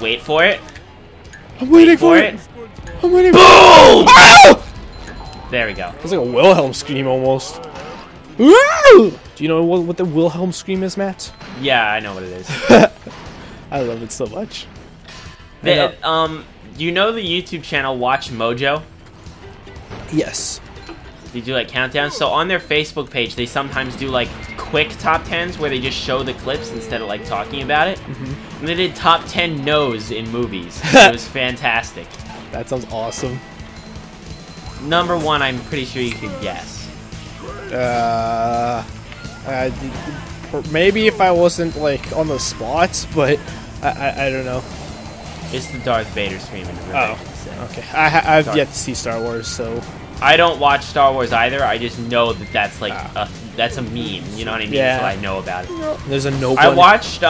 Wait for it. I'm waiting for it. I'm waiting for it. Boom! Oh! There we go. That's like a Wilhelm scream almost. Ooh! Do you know what the Wilhelm scream is, Matt? Yeah, I know what it is. I love it so much. You know the YouTube channel Watch Mojo? Yes. They do like countdowns. So on their Facebook page, they sometimes do like quick top 10s where they just show the clips instead of like talking about it. Mm-hmm. And they did top 10 no's in movies. It was fantastic. That sounds awesome. Number one, I'm pretty sure you could guess. Maybe if I wasn't like on the spot, but I don't know. It's the Darth Vader scream. Oh, okay. I've yet to see Star Wars, so I don't watch Star Wars either. I just know that that's like that's a meme. You know what I mean? Yeah. So I know about it. No. There's a no. I watched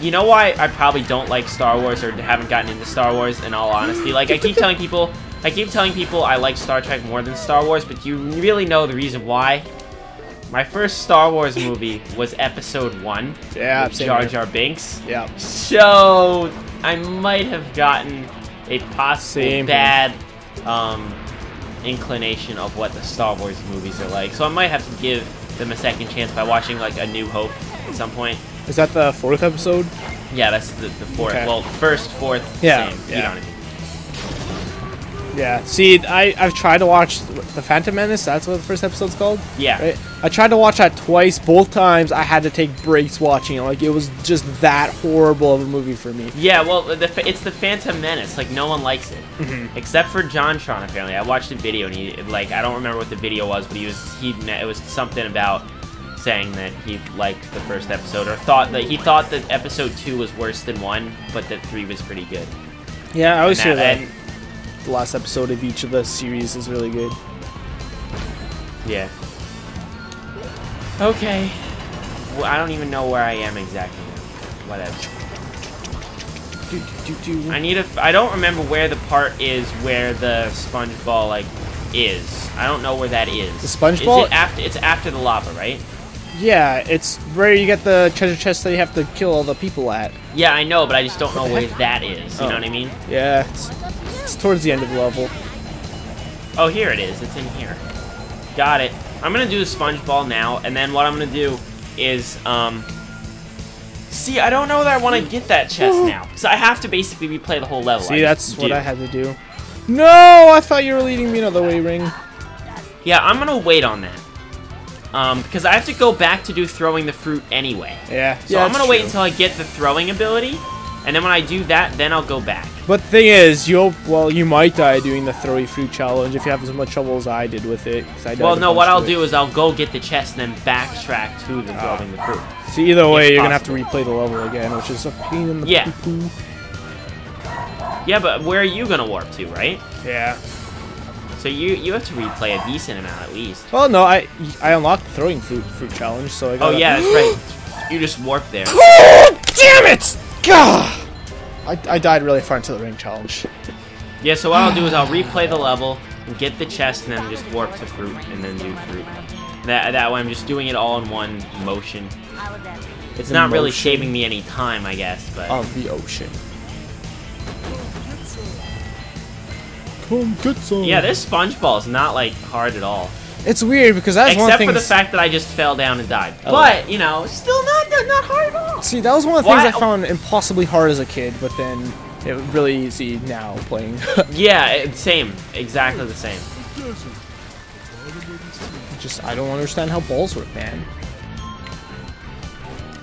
you know why I probably don't like Star Wars or haven't gotten into Star Wars in all honesty? Like, I keep telling people I like Star Trek more than Star Wars, but you really know the reason why. My first Star Wars movie was Episode 1. Yeah, with Jar Jar Binks. Yeah. So I might have gotten a possible bad inclination of what the Star Wars movies are like. So I might have to give them a second chance by watching like A New Hope at some point. Is that the 4th episode? Yeah, that's the 4th. Okay. Well, first, 4th, yeah, same. Yeah. You know what I mean? Yeah. See, I've tried to watch The Phantom Menace. That's what the first episode's called? Yeah. Right? I tried to watch that twice. Both times, I had to take breaks watching it. Like, it was just that horrible of a movie for me. Yeah, well, it's The Phantom Menace. Like, no one likes it. Mm-hmm. Except for JonTron, apparently. I watched a video, and he, like, I don't remember what the video was, but it was something about saying that he liked the first episode, or thought that Episode 2 was worse than 1, but that 3 was pretty good. Yeah, I always hear that. The last episode of each of the series is really good. Yeah. Okay. Well, I don't even know where I am exactly now. Whatever. I don't remember where the part is where the sponge ball like is. I don't know where that is. The sponge ball. It's after the lava, right? Yeah, it's where you get the treasure chest that you have to kill all the people at. Yeah, I know, but I just don't know where that is. You know what I mean? Yeah, it's towards the end of the level. Oh, here it is. It's in here. Got it. I'm going to do the sponge ball now, and then what I'm going to do is... See, I don't know that I want to get that chest now, because I have to basically replay the whole level. See, that's what I had to do. No! I thought you were leading me another way, Ring. Yeah, I'm going to wait on that. Because I have to go back to do throwing the fruit anyway. Yeah. So yeah, I'm gonna wait until I get the throwing ability, and then when I do that, then I'll go back. But the thing is, you might die doing the throwy fruit challenge if you have as much trouble as I did with it. Well, no, what I'll do is I'll go get the chest and then backtrack to the throwing the fruit. So either way, you're gonna have to replay the level again, which is a pain in the poo-poo. Yeah, but where are you gonna warp to, right? Yeah. So you have to replay a decent amount at least. Well, no, I unlocked the throwing fruit challenge, so I got. Oh yeah, that's right. You just warped there. Oh, damn it! God, I died really far into the ring challenge. Yeah, so what I'll do is I'll replay the level and get the chest, and then just warp to fruit and then do fruit. That way I'm just doing it all in one motion. It's not really saving me any time, I guess. But of the ocean. Yeah, this SpongeBall is not like hard at all. It's weird because that's one thing. Except for the fact that I just fell down and died. Oh. But you know, still not hard at all. See, that was one of the things I found impossibly hard as a kid, but then it was really easy now playing. Yeah, same, exactly the same. Just I don't understand how balls work, man.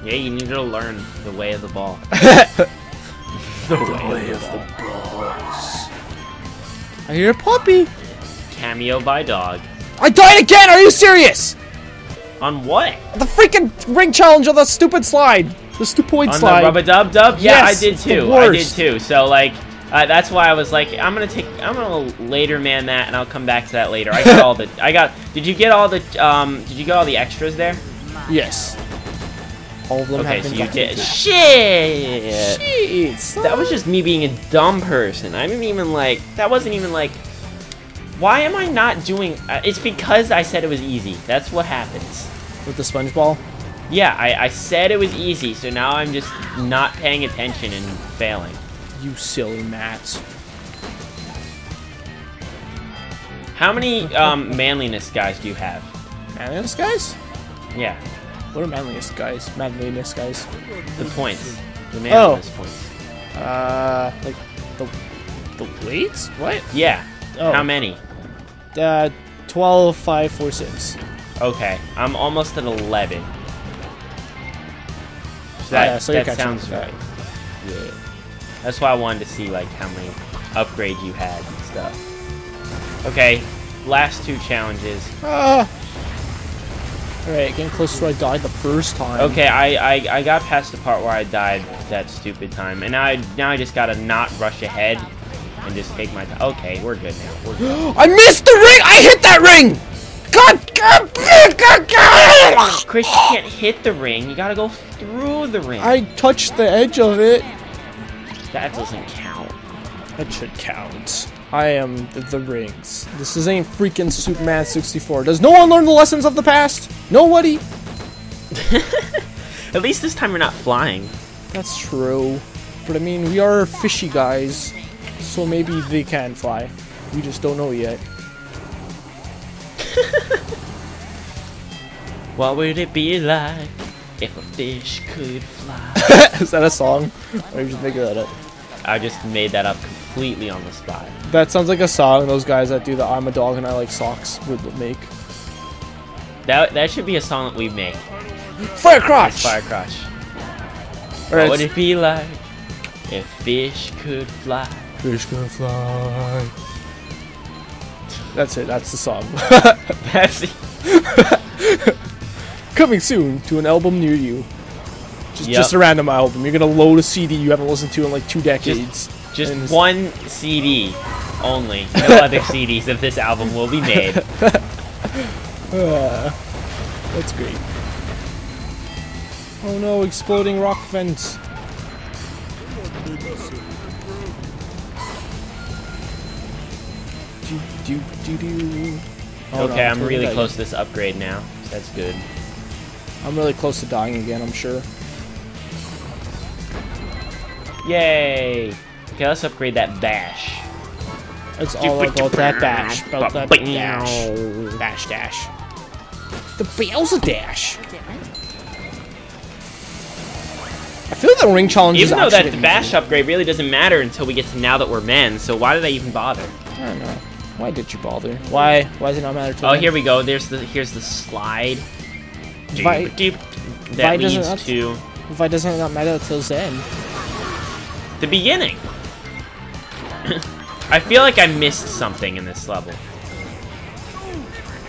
Yeah, you need to learn the way of the ball. the way of the balls. I hear a puppy. Cameo by dog. I died again! Are you serious? On what? The freaking ring challenge on the stupid slide. The stupoid slide. On the rub-a-dub-dub? Yeah, yes, I did too. I did too. So like, that's why I was like, I'm gonna later man that, and I'll come back to that later. I got all the. Did you get all the? Did you get all the extras there? Yes. All of them. Okay, so you did. Shit! That was just me being a dumb person. I didn't even like. That wasn't even like. Why am I not doing? It's because I said it was easy. That's what happens. With the sponge ball. Yeah, I said it was easy, so now I'm just not paying attention and failing. You silly mats. How many manliness guys do you have? Manliness guys? Yeah. What are manliness guys? Manliness guys. The points. The manliness points. Like the weights? What? Yeah. Oh. How many? 12, 5, 4, 6. Okay, I'm almost at 11. That sounds right. Yeah. That's why I wanted to see like how many upgrades you had and stuff. Okay, last two challenges. Alright, getting close to where I died the first time. Okay, I got past the part where I died that stupid time, and now I just gotta not rush ahead and just take my time. Okay, we're good now. We're good. I missed the ring! I hit that ring! God! Chris, you can't hit the ring. You gotta go through the ring. I touched the edge of it. That doesn't count. That should count. I am the rings. This ain't freaking Supermass 64. Does no one learn the lessons of the past? Nobody? At least this time we're not flying. That's true. But I mean, we are fishy guys. So maybe they can fly. We just don't know yet. What would it be like if a fish could fly? Is that a song? Or you just make that up? I just made that up completely on the spot. That sounds like a song those guys that do the I'm a dog and I like socks would make. That should be a song that we make. Firecrotch! Firecrotch. What would it be like if fish could fly? Fish could fly. That's it. That's the song. That's it. Coming soon to an album near you. Just a random album. You're going to load a CD you haven't listened to in like 2 decades. Just one CD only. No other CDs of this album will be made. That's great. Oh no, exploding rock vents. Oh, okay, no, I'm really close to this upgrade now. So that's good. I'm really close to dying again, I'm sure. Yay! Okay, let's upgrade that bash. It's all about that bash. About that dash. Bash dash. The Bowser dash. I feel the ring challenge is even though that the bash upgrade really doesn't matter until we get to now that we're men, so why did I even bother? I don't know. Why did you bother? Why does it not matter to you? Oh, here we go. Here's the slide. That leads to... Why doesn't it not matter till the end? The beginning! I feel like I missed something in this level.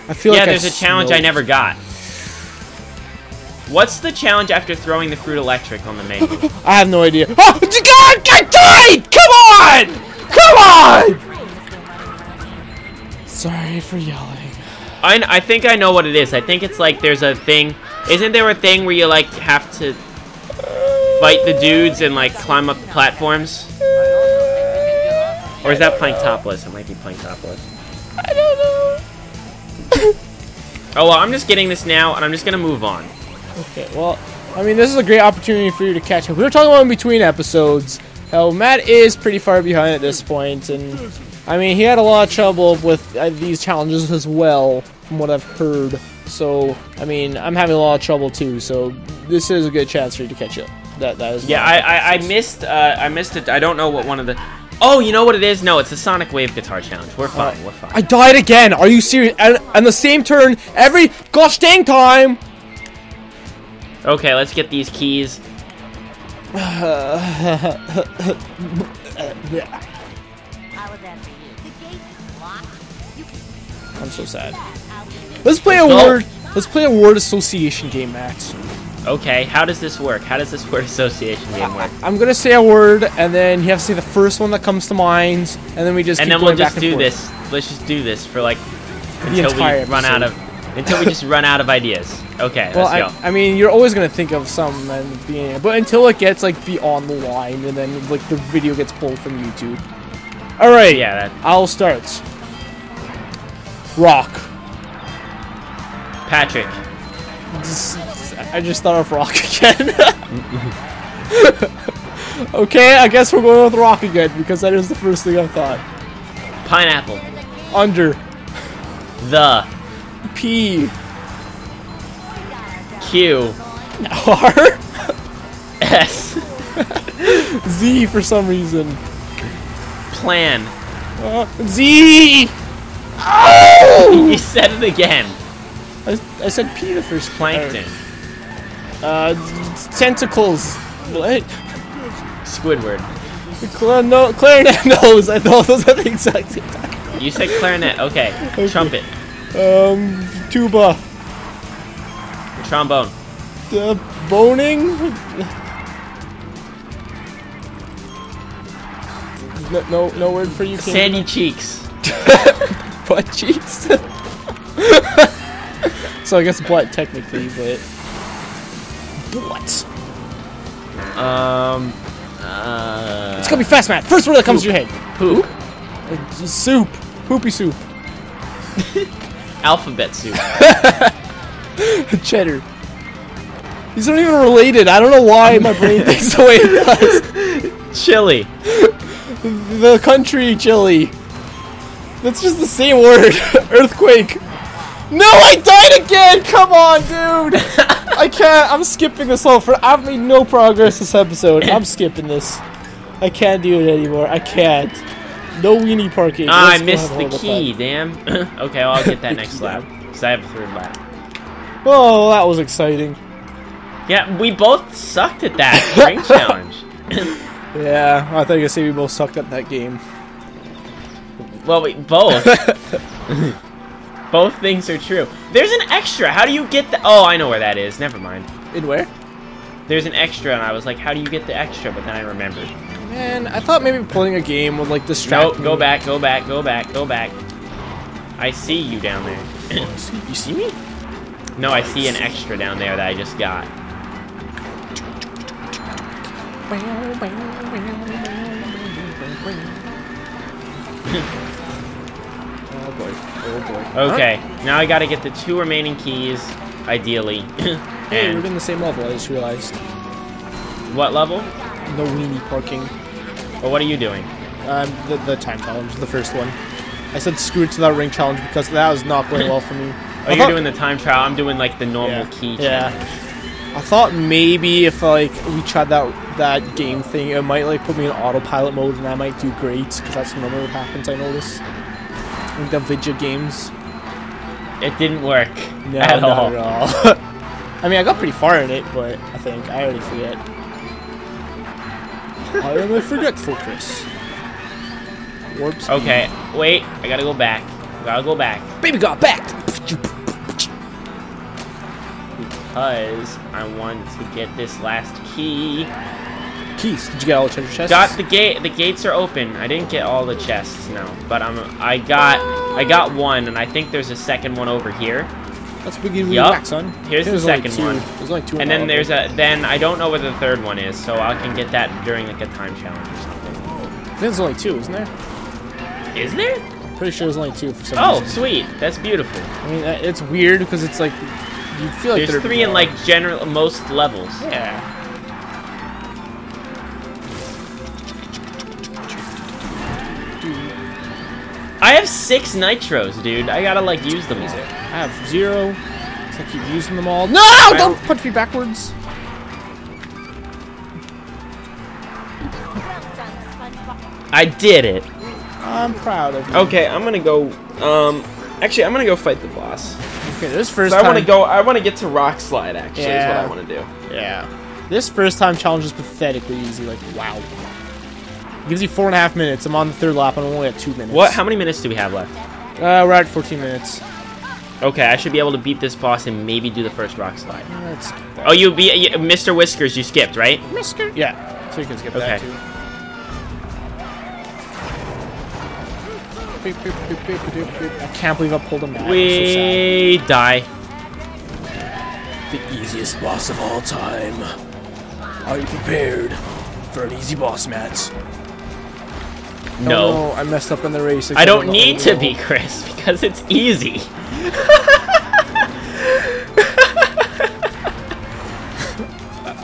I feel like there's a challenge I never got. What's the challenge after throwing the fruit electric on the main? I have no idea. Oh, God! I died! Come on! Come on! Sorry for yelling. I think I know what it is. I think it's like there's a thing. Isn't there a thing where you like have to fight the dudes and like climb up platforms? Or is that Planktopolis? It might be Planktopolis. I don't know. Oh well, I'm just getting this now and I'm just gonna move on. Okay, well, I mean this is a great opportunity for you to catch up. We were talking about in between episodes. How Matt is pretty far behind at this point, and I mean, he had a lot of trouble with these challenges as well, from what I've heard. So, I mean, I'm having a lot of trouble too. So, this is a good chance for you to catch up. That is. Yeah, I missed it. I don't know what one of the. Oh, you know what it is? No, it's the Sonic Wave Guitar Challenge. We're fine. We're fine. I died again. Are you serious? And the same turn every gosh dang time. Okay, let's get these keys. I'm so sad. Let's play a word association game, Max. Okay, how does this work? How does this word association game work? I'm gonna say a word, and then you have to say the first one that comes to mind, and then we just. And keep then we'll just do this. Let's just do this for like until we run out of ideas. Okay, well, let's go. I mean, you're always gonna think of some and but until it gets like beyond the line, and then like the video gets pulled from YouTube. All right, yeah, I'll start. Rock. Patrick. I just thought of rock again. Okay, I guess we're going with rock again because that is the first thing I thought. Pineapple. Under. The. P. Q. R. S. Z for some reason. Plan. Z. Oh! You said it again. I said P the first. Plankton. Tentacles. What? Squidward. No, clarinet nose. I thought those at the exact same time. You said clarinet. Okay. Okay. Trumpet. Tuba. Trombone. Boning. No word for you. Sandy can't. Cheeks. Butt cheeks. So I guess butt technically, but what? It's gonna be fast, Matt. First word that comes to your head. Poop. Soup. Poopy soup. Alphabet soup. Cheddar. These aren't even related. I don't know why my brain thinks the way it does. Chili. The country Chile. That's just the same word. Earthquake. No, I died again! Come on, dude! I can't. I'm skipping this whole I've made no progress this episode. I'm skipping this. I can't do it anymore. I can't. No weenie parking. Ah, I missed the key, damn. Okay, well, I'll get that next lap. Because I have a third lap. Oh, that was exciting. Yeah, we both sucked at that drink challenge. Yeah, I thought you were saying we both sucked at that game. Well, we both. Both things are true. There's an extra. How do you get the... Oh, I know where that is. Never mind. In where? There's an extra, and I was like, how do you get the extra? But then I remembered. Man, I thought maybe playing a game would, like, distract me. Go back, go back, go back, go back. I see you down there. You see me? No, I see an extra down there that I just got. Oh boy, oh boy. Okay, huh? Now I gotta get the two remaining keys, ideally. Hey, we're in the same level, I just realized. What level? No weenie parking. Well, what are you doing? The time challenge, the first one. I said screw it to that ring challenge because that was not going well for me. Oh, you're doing the time trial. I'm doing like the normal key challenge. Yeah. I thought maybe if like we tried that game thing, it might like put me in autopilot mode and I might do great because that's normally what happens. I notice. Like the video games. It didn't work at all. I mean, I got pretty far in it, but I think I already forget. I am a forgetful Chris. Warp speed. Okay, wait. I gotta go back. Gotta go back. Baby got back. Because I want to get this last key. Keys? Did you get all the treasure chests? Got the gate. The gates are open. I didn't get all the chests, no. But I got one, and I think there's a second one over here. That's a big back, son. Here's the second one. There's like two. And then there's a. Then I don't know where the third one is, so I can get that during like a time challenge or something. There's only two, isn't there? Is there? I'm pretty sure there's only two for some reason. Oh, sweet. That's beautiful. I mean, it's weird because it's like. You feel like there's three in like general most levels. Yeah. I have 6 nitros, dude. I gotta like use them all. I have 0. So I keep using them all. No! Don't punch me backwards. I did it. I'm proud of you. Okay, I'm gonna go. Actually, I'm gonna go fight the boss. Okay, this first time... I want to get to Rock Slide, actually, is what I want to do. Yeah. This first time challenge is pathetically easy. Like, wow. It gives you 4.5 minutes. I'm on the third lap, and I'm only at 2 minutes. What? How many minutes do we have left? We're at 14 minutes. Okay, I should be able to beat this boss and maybe do the first Rock Slide. That's oh, Mr. Whiskers, you skipped, right? Whiskers? Yeah. So you can skip that, too. I can't believe I pulled him back. We die. The easiest boss of all time. Are you prepared for an easy boss, Matt? No. I messed up in the race. I don't need to be, Chris, because it's easy.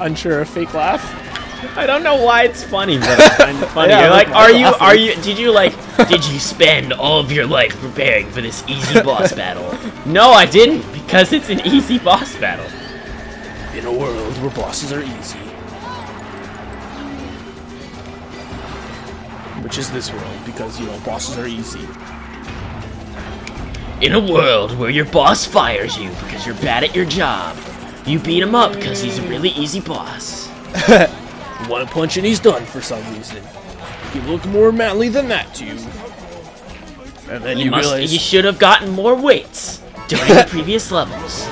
unsure of fake laugh. I don't know why it's funny, but I find it funny. Yeah, you're like, did you spend all of your life preparing for this easy boss battle? No, I didn't, because it's an easy boss battle. In a world where bosses are easy. Which is this world, because, you know, bosses are easy. In a world where your boss fires you because you're bad at your job, you beat him up because he's a really easy boss. One punch and he's done for some reason. You look more manly than that to you. And then you realize you should have gotten more weights during the previous levels.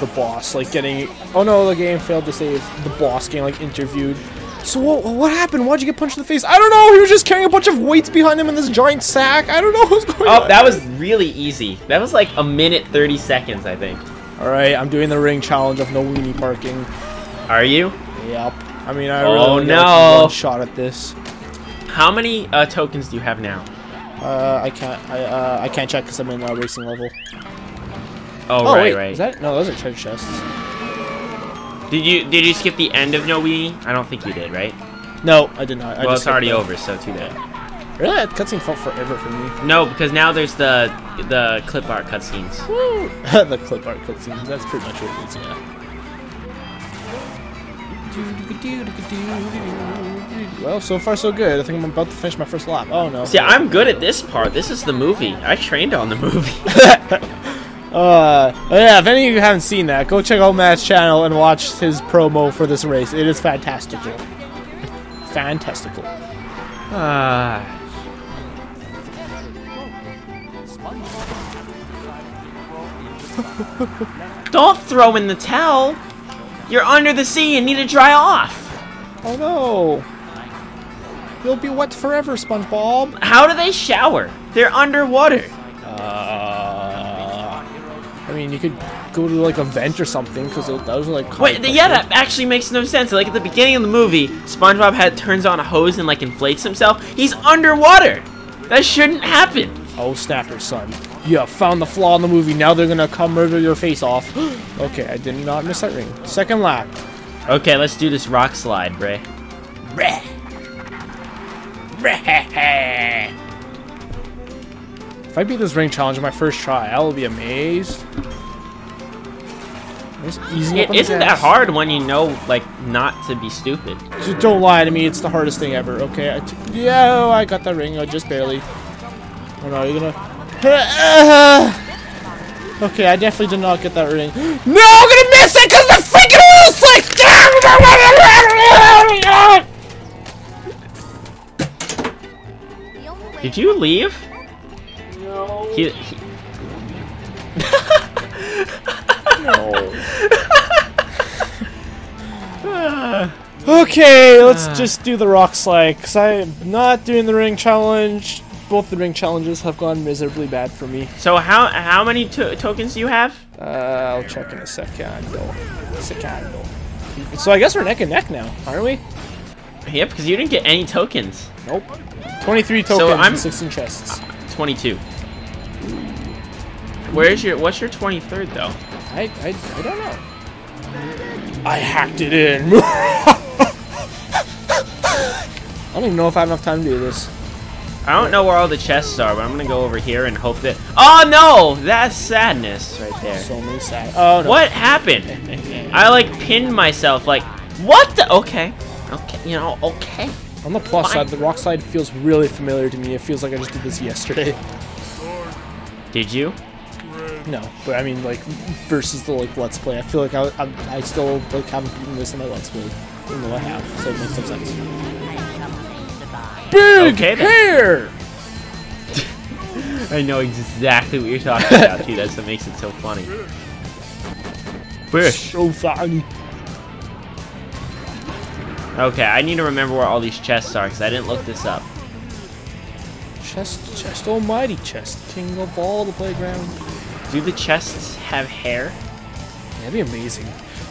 The boss, like, getting... Oh no, the game failed to save. The boss getting, like, interviewed. So what happened? Why'd you get punched in the face? I don't know! He was just carrying a bunch of weights behind him in this giant sack. I don't know what's going on. Oh, that was really easy. That was like a minute 30 seconds, I think. Alright, I'm doing the ring challenge of No Weenie Parking. Are you? Yep. I mean, I really got one shot at this. How many tokens do you have now? I can't check because I'm in a racing level. Oh, right, wait, right. Is that? No, those are treasure chests. Did you skip the end of No Weenie? I don't think you did, right? No, I did not. Well, it's already over, so too bad. Really? That cutscene felt forever for me. No, because now there's the clip art cutscenes. The clip art cutscenes. That's pretty much what it is, yeah. Well, so far so good. I think I'm about to finish my first lap. Oh no. See, I'm good at this part. This is the movie. I trained on the movie. Yeah, if any of you haven't seen that, go check out Matt's channel and watch his promo for this race. It is fantastical. Fantastical. Don't throw in the towel! You're under the sea and need to dry off! Oh no! You'll be wet forever, SpongeBob! How do they shower? They're underwater! I mean, you could go to, like, a vent or something, because those are, like... Wait, yeah, that actually makes no sense. Like, at the beginning of the movie, SpongeBob turns on a hose and, like, inflates himself. He's underwater! That shouldn't happen! Oh, snapper, son. You have found the flaw in the movie. Now they're gonna come murder your face off. Okay, I did not miss that ring. Second lap. Okay, let's do this rock slide, Bray. Breh. Breh. If I beat this ring challenge on my first try, I will be amazed. It isn't that hard when you know, like, not to be stupid. Just don't lie to me. It's the hardest thing ever. Okay. Yeah, I got that ring. I just barely. Oh no, you're gonna. Okay, I definitely did not get that ring. No, I'm gonna miss it because the freaking rule slips. Did you leave? He... No. Okay, let's just do the rock slide, because I'm not doing the ring challenge. Both the ring challenges have gone miserably bad for me. So how many tokens do you have? I'll check in a second. So I guess we're neck and neck now, aren't we? Yep, because you didn't get any tokens. Nope. 23 tokens so and 16 chests. 22. What's your 23rd though? I don't know. I hacked it in. I don't even know if I have enough time to do this. I don't know where all the chests are, but I'm gonna go over here and hope that. Oh no, that's sadness right there. So many sad. Oh no. What happened? I like pinned myself. Like what the? Okay, you know, okay. On the plus side, the rock slide feels really familiar to me. It feels like I just did this yesterday. Did you? No, but I mean, like, versus the, like, Let's Play, I feel like I still, like, haven't beaten this in my Let's Play, even though I have, so it makes some sense. Big hair! I know exactly what you're talking about, too. That's what makes it so funny. Fish! So funny. Okay, I need to remember where all these chests are, because I didn't look this up. Chest, almighty chest, king of all the playground. Do the chests have hair? That'd be amazing.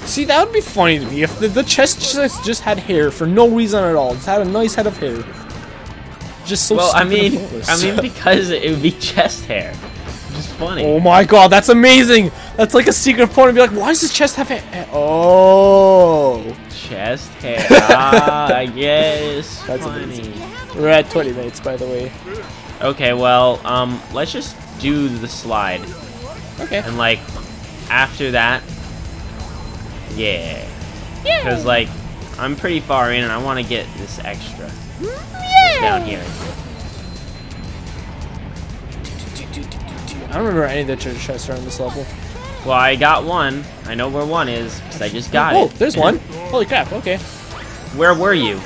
See, that would be funny to me if the chests just had hair for no reason at all. Just had a nice head of hair. Just so. Well, I mean, because it would be chest hair. is funny. Oh my god, that's amazing! That's like a secret point and be like, why does this chest have hair? Oh! Chest hair. Ah, I guess. That's funny. Amazing. We're at 20 minutes, by the way. Okay, well, let's just do the slide. Okay. And, like, after that, yeah. Yeah. Because, like, I'm pretty far in and I want to get this extra. Yeah. Down here. I don't remember any of the chests around this level. Well, I got one. I know where one is, because I just got it. Oh, there's one. Holy crap, okay. Where were you?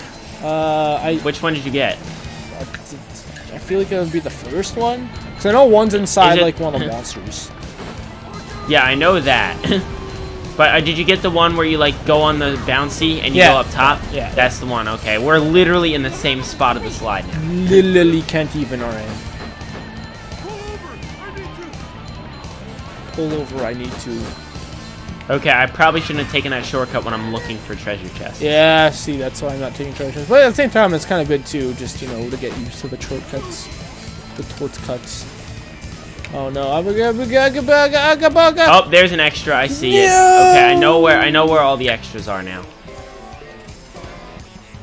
Which one did you get? I feel like it would be the first one. Because I know one's inside, like, one of the monsters. Yeah, I know that. But did you get the one where you, like, go on the bouncy and you go up top? Yeah. That's the one, okay. We're literally in the same spot of the slide now. Literally can't even, alright. Pull over, I need to. Okay, I probably shouldn't have taken that shortcut when I'm looking for treasure chests. Yeah, see, that's why I'm not taking treasure chests. But at the same time, it's kind of good too, just, you know, to get used to the shortcuts. The shortcuts. Oh no, oh, there's an extra, I see it. Okay, I know where all the extras are now.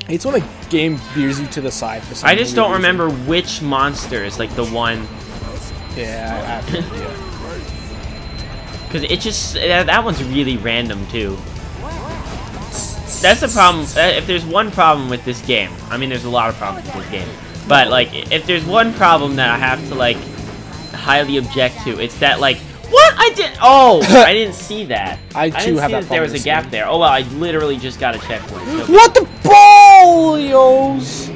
It's when a game veers you to the side for some reason. I just don't remember which monster is like the one. Yeah, I have no idea. Because it just, that one's really random too. That's the problem. If there's one problem with this game, I mean, there's a lot of problems with this game, but like, if there's one problem that I have to like highly object to, it's that like, what I did? Oh, I didn't see that. I didn't see that there was a gap there. Oh well, I literally just got a checkpoint. So what the Balios?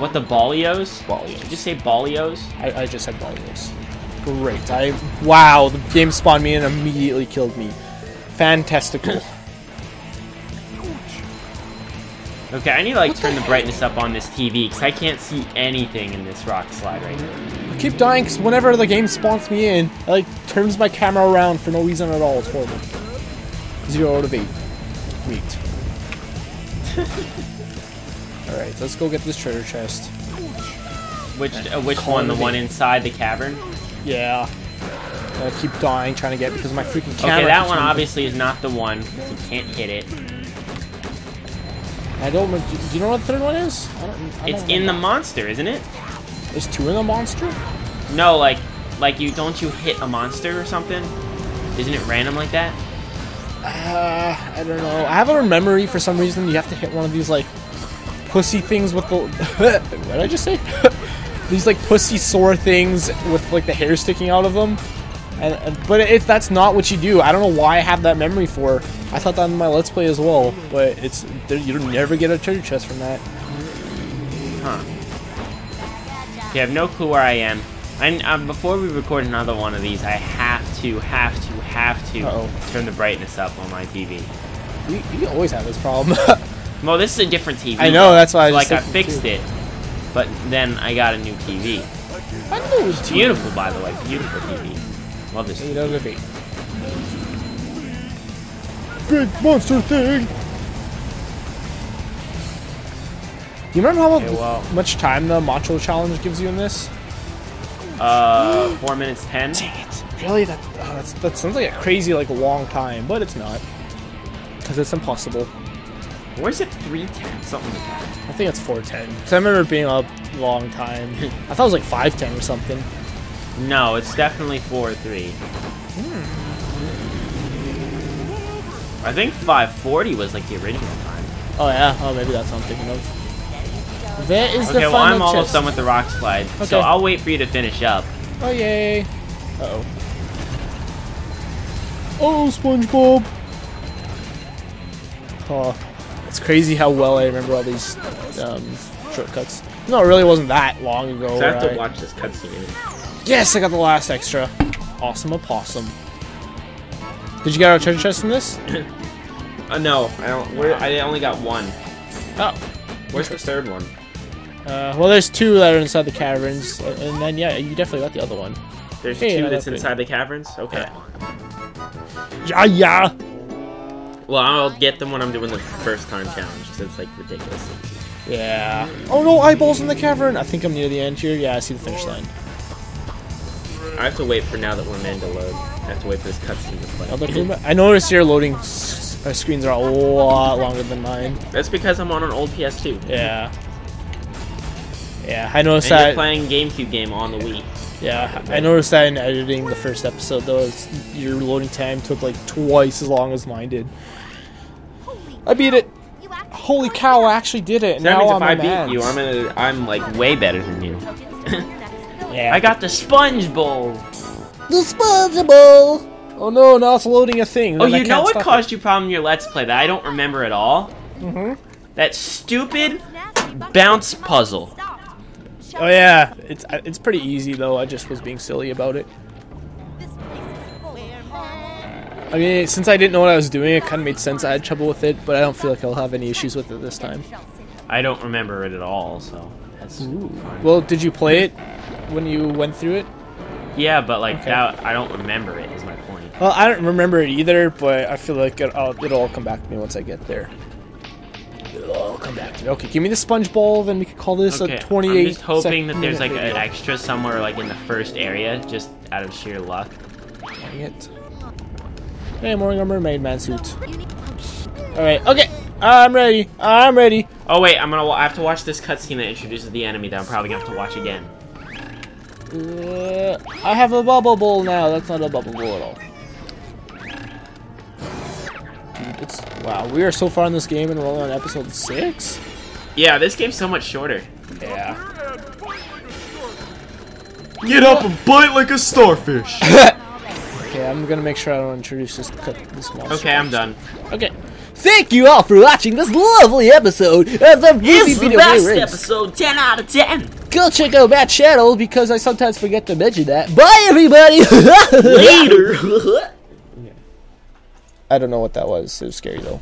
What the Balios? Balios. Did you say Balios? I just said Balios. Great. Wow, the game spawned me and immediately killed me. Fantastical. Okay, I need to like turn the brightness up on this TV because I can't see anything in this rock slide right now. I keep dying because whenever the game spawns me in, it like turns my camera around for no reason at all. It's horrible. 0 out of 8. Great. Alright, let's go get this treasure chest. Which one? The one inside the cavern? Yeah. I keep dying trying to get because my freaking camera. Okay, that one obviously is not the one. You can't hit it. I don't. Do you know what the third one is? I don't it's in the monster, isn't it? There's two in the monster. No, like you don't you hit a monster or something? Isn't it random like that? I don't know. I have a memory for some reason. You have to hit one of these like pussy things with the. What did I just say? These like pussy sore things with like the hair sticking out of them, but if that's not what you do, I don't know why I have that memory for. I thought that in my Let's Play as well, but it's you never get a treasure chest from that. Huh? Yeah, I have no clue where I am. Before we record another one of these, I have to turn the brightness up on my TV. You always have this problem. Well, this is a different TV. I know that's why. I fixed it. But then I got a new TV. I knew it was beautiful, by the way. Beautiful TV. Love this. 8 out of 8. Big monster thing. Do you remember how much time the Macho Challenge gives you in this? 4 minutes 10. Dang it! Really? That sounds like a crazy, like, long time, but it's not, because it's impossible. Or is it 3:10? Something like that. I think it's 4:10. Because I remember it being a long time. I thought it was like 5:10 or something. No, it's definitely 4:03. I think 5:40 was like the original time. Oh yeah. Oh, maybe that's what I'm thinking of. There is the final chest. Okay, well, I'm almost done with the rock slide, so I'll wait for you to finish up. Oh yay! Uh-oh. Oh, SpongeBob. Oh. It's crazy how well I remember all these shortcuts. No, it really wasn't that long ago. So I have to watch this cutscene. Yes, I got the last extra. Awesome opossum. Did you get our treasure chest in this? No, I don't. I only got one. Oh. Where's the third one? Well, there's two that are inside the caverns, and then yeah, you definitely got the other one. There's two that's inside the caverns. Okay. Yeah. Well, I'll get them when I'm doing the first time challenge, because it's, like, ridiculous. Yeah. Oh, no, eyeballs in the cavern! I think I'm near the end here. Yeah, I see the finish line. I have to wait for now that we're man to load. I have to wait for this cutscene to play. Although, I noticed your loading screens are a lot longer than mine. That's because I'm on an old PS2. Yeah. Yeah, I noticed that. You're playing GameCube game on the Wii. Yeah, I noticed that in editing the first episode, though, your loading time took like twice as long as mine did. I beat it. Holy cow! I actually did it. So now that means if I beat you, I'm like way better than you. Yeah. I got the sponge bowl. The sponge bowl. Oh no! Now it's loading a thing. Oh, you know what caused you problem in your Let's Play that I don't remember at all? Mm-hmm. That stupid bounce puzzle. Oh yeah, it's pretty easy though. I just was being silly about it. I mean, since I didn't know what I was doing, it kind of made sense. I had trouble with it, but I don't feel like I'll have any issues with it this time. I don't remember it at all, so that's fine. Well, did you play it when you went through it? Yeah, but like I don't remember it is my point. Well, I don't remember it either, but I feel like it'll all come back to me once I get there. It'll all come back to me. Okay, give me the sponge ball, then we can call this a 28. I'm just hoping that there's like an extra somewhere, like in the first area, just out of sheer luck. Dang it. Hey, I'm wearing a Mermaid Man suit. Alright, okay. I'm ready. I'm ready. Oh, wait. I have to watch this cutscene that introduces the enemy that I'm probably going to have to watch again. I have a bubble bowl now. That's not a bubble bowl at all. Wow, we are so far in this game and we're only on episode 6? Yeah, this game's so much shorter. Yeah. Get up and bite like a starfish! Okay, I'm gonna make sure I don't introduce this monster. Okay, I'm done. Okay. Thank you all for watching this lovely episode of the Movie Video Game Race. Episode 10 out of 10. Go check out Matt's channel because I sometimes forget to mention that. Bye, everybody. Later. I don't know what that was. It was scary though.